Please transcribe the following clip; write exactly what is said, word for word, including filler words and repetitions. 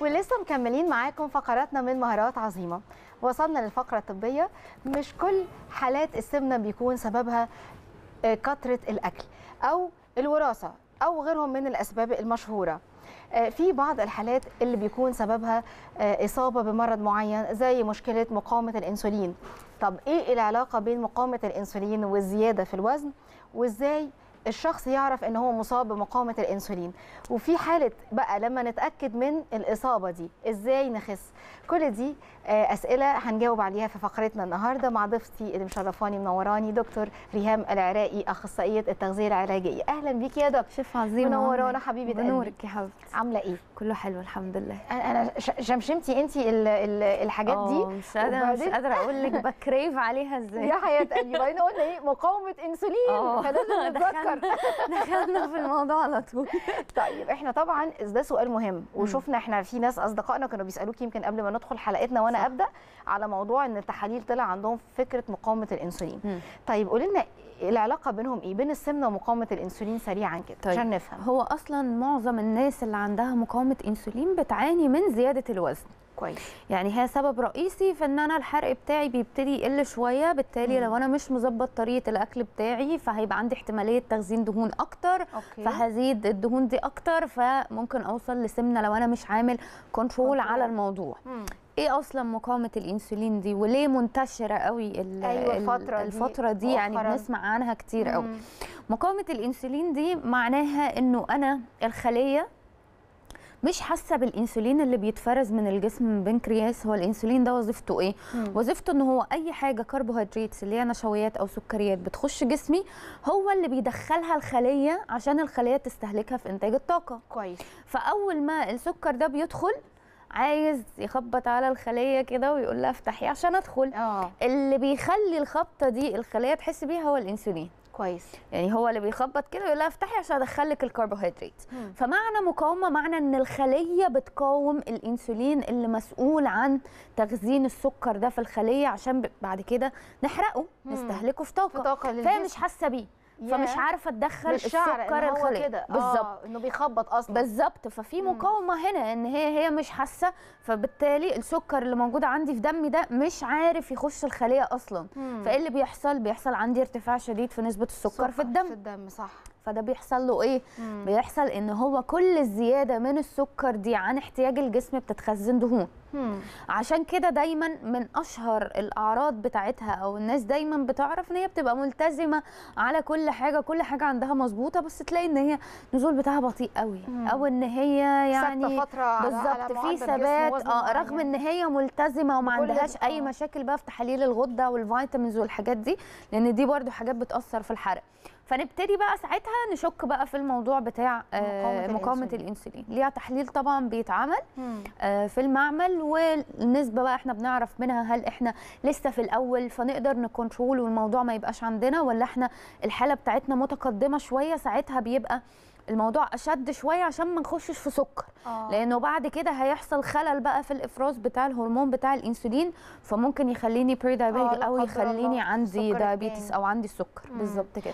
ولسه مكملين معاكم فقراتنا من مهارات عظيمة. وصلنا للفقرة الطبية. مش كل حالات السمنة بيكون سببها كثرة الأكل أو الوراثة أو غيرهم من الأسباب المشهورة. في بعض الحالات اللي بيكون سببها إصابة بمرض معين زي مشكلة مقاومة الأنسولين. طب إيه العلاقة بين مقاومة الأنسولين والزيادة في الوزن؟ وإزاي الشخص يعرف ان هو مصاب بمقاومه الانسولين؟ وفي حاله بقى لما نتاكد من الاصابه دي ازاي نخس؟ كل دي اسئله هنجاوب عليها في فقرتنا النهارده مع ضيفتي اللي مشرفاني منوراني دكتور ريهام العراقي اخصائيه التغذيه العلاجيه. اهلا بيكي يا دكتور. شيف عظيمه منورانا حبيبه قلبي. نورك يا حبيبتي. عامله ايه؟ كله حلو الحمد لله. انا شمشمتي انت الحاجات دي مش قادره مش قادره اقول لك بكريف عليها ازاي يا حياه قلبي. بعدين قلنا ايه؟ مقاومه انسولين، فلازم نتذكر دخلنا في الموضوع على طول. طيب احنا طبعا ده سؤال مهم، وشفنا احنا في ناس اصدقائنا كانوا بيسالوكي يمكن قبل ما ندخل حلقتنا وانا صح. ابدا على موضوع ان التحاليل طلع عندهم فكره مقاومه الانسولين. م. طيب قولي لنا العلاقه بينهم ايه، بين السمنه ومقاومه الانسولين سريعا كده عشان طيب. نفهم. هو اصلا معظم الناس اللي عندها مقاومه انسولين بتعاني من زياده الوزن. كويس. يعني هي سبب رئيسي في ان انا الحرق بتاعي بيبتدي يقل شويه، بالتالي مم. لو انا مش مظبط طريقه الاكل بتاعي فهيبقى عندي احتماليه تخزين دهون اكتر. أوكي. فهزيد الدهون دي اكتر، فممكن اوصل لسمنه لو انا مش عامل كنترول على الموضوع. مم. ايه اصلا مقاومه الانسولين دي وليه منتشره قوي ال أيوة الفتره دي, الفترة دي يعني بنسمع عنها كتير قوي. مقاومه الانسولين دي معناها انه انا الخليه مش حاسه بالانسولين اللي بيتفرز من الجسم من البنكرياس. هو الانسولين ده وظيفته ايه؟ مم. وظيفته ان هو اي حاجه كربوهيدرات اللي هي نشويات او سكريات بتخش جسمي هو اللي بيدخلها الخليه عشان الخليه تستهلكها في انتاج الطاقه. كويس. فاول ما السكر ده بيدخل عايز يخبط على الخليه كده ويقول لها افتحي عشان ادخل. أوه. اللي بيخلي الخبطه دي الخليه تحس بيها هو الانسولين. كويس. يعني هو اللي بيخبط كده يقول لها افتحي عشان ادخلك الكربوهيدرات. فمعنى مقاومه معنى ان الخليه بتقاوم الانسولين اللي مسؤول عن تخزين السكر ده في الخليه عشان بعد كده نحرقه مم. نستهلكه في طاقه. فهي مش حاسه بيه، فمش عارفه اتدخل السكر الخليه بالظبط انه بيخبط اصلا بالظبط. ففي مقاومه هنا ان هي هي مش حاسه، فبالتالي السكر اللي موجود عندي في دمي ده مش عارف يخش الخليه اصلا. مم. فايه اللي بيحصل؟ بيحصل عندي ارتفاع شديد في نسبه السكر في الدم. في الدم صح. فده بيحصل له ايه؟ مم. بيحصل ان هو كل الزياده من السكر دي عن احتياج الجسم بتتخزن دهون. مم. عشان كده دايما من اشهر الاعراض بتاعتها او الناس دايما بتعرف ان هي بتبقى ملتزمه على كل حاجه، كل حاجه عندها مظبوطه، بس تلاقي ان هي النزول بتاعها بطيء قوي مم. او ان هي يعني بالظبط في ثبات اه رغم ان هي ملتزمه وما عندهاش اي مشاكل بقى في تحاليل الغده والفيتامينز والحاجات دي، لان دي برده حاجات بتاثر في الحرق. فنبتدي بقى ساعتها نشك بقى في الموضوع بتاع مقاومه الانسولين. الانسولين ليها تحليل طبعا بيتعمل في المعمل، والنسبه بقى احنا بنعرف منها هل احنا لسه في الاول فنقدر نكنترول والموضوع ما يبقاش عندنا، ولا احنا الحاله بتاعتنا متقدمه شويه. ساعتها بيبقى الموضوع اشد شويه عشان ما نخشش في سكر. آه. لانه بعد كده هيحصل خلل بقى في الافراز بتاع الهرمون بتاع الانسولين، فممكن يخليني بري دايابيتك آه او يخليني عندي دايابيتس او عندي السكر بالظبط كده.